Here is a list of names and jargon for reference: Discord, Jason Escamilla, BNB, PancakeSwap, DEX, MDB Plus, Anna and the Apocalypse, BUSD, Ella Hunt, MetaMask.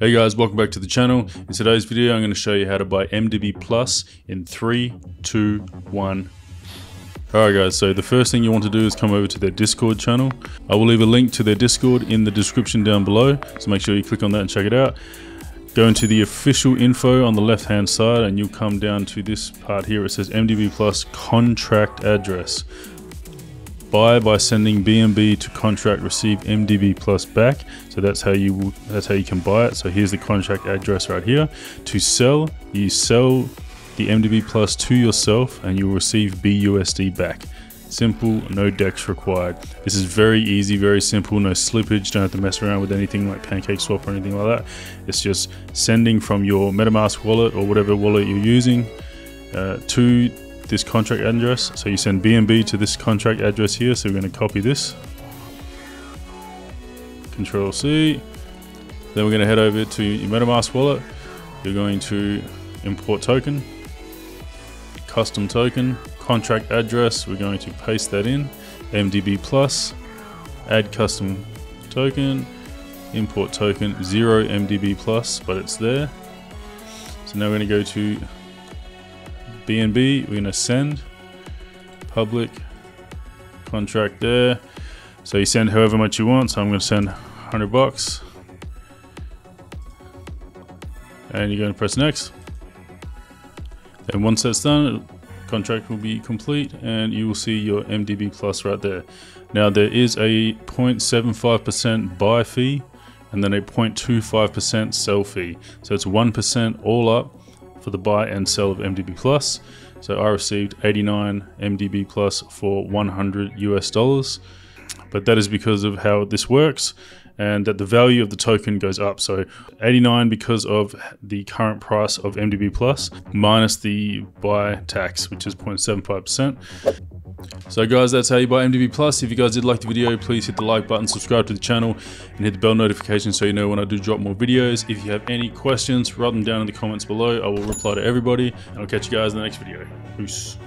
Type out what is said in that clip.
Hey guys, welcome back to the channel. In today's video, I'm going to show you how to buy MDB Plus in 3, 2, 1. Alright guys, so the first thing you want to do is come over to their Discord channel. I will leave a link to their Discord in the description down below, so make sure you click on that and check it out. Go into the official info on the left hand side and you'll come down to this part here. It says MDB Plus contract address. Buy by sending BNB to contract, receive MDB Plus back. So that's how you can buy it. So here's the contract address right here. To sell, you sell the MDB Plus to yourself and you'll receive BUSD back. Simple, no DEX required. This is very easy, very simple, no slippage. Don't have to mess around with anything like PancakeSwap or anything like that. It's just sending from your MetaMask wallet or whatever wallet you're using to this contract address. So you send BNB to this contract address here. So we're going to copy this, Control C. Then we're going to head over to your MetaMask wallet. You're going to import token, custom token, contract address. We're going to paste that in, MDB Plus, add custom token, import token, 0 MDB Plus, but it's there. So now we're going to go to BNB, we're going to send public contract there. So you send however much you want. So I'm going to send $100 and you're going to press next. Then once that's done, contract will be complete and you will see your MDB Plus right there. Now there is a 0.75% buy fee and then a 0.25% sell fee. So it's 1% all up for the buy and sell of MDB Plus. So I received 89 MDB Plus for $100 US, but that is because of how this works and that the value of the token goes up. So 89 because of the current price of MDB Plus minus the buy tax, which is 0.75%. So guys, that's how you buy MDB Plus. If you guys did like the video, please hit the like button, subscribe to the channel and hit the bell notification so you know when I do drop more videos. If you have any questions, write them down in the comments below. I will reply to everybody and I'll catch you guys in the next video. Peace.